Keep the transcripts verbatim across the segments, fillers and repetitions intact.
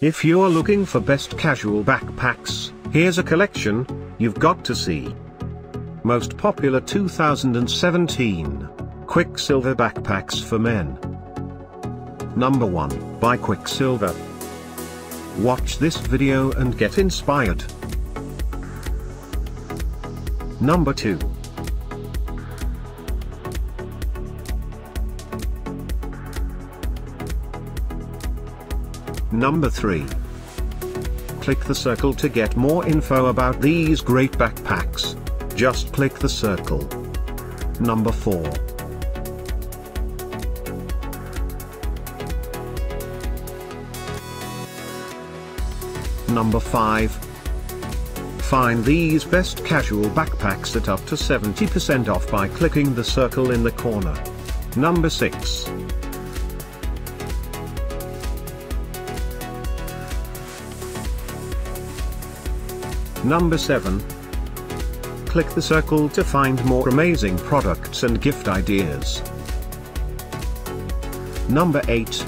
If you're looking for best casual backpacks, here's a collection you've got to see. Most popular two thousand seventeen Quiksilver backpacks for men. Number one by Quiksilver. Watch this video and get inspired. Number two. Number three. Click the circle to get more info about these great backpacks. Just click the circle. Number four. Number five. Find these best casual backpacks at up to seventy percent off by clicking the circle in the corner. Number six. Number seven. Click the circle to find more amazing products and gift ideas. Number eight.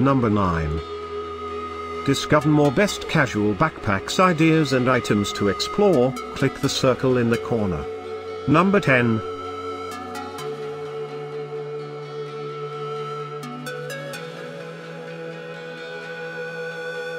Number nine. Discover more best casual backpacks ideas and items to explore. Click the circle in the corner. Number ten.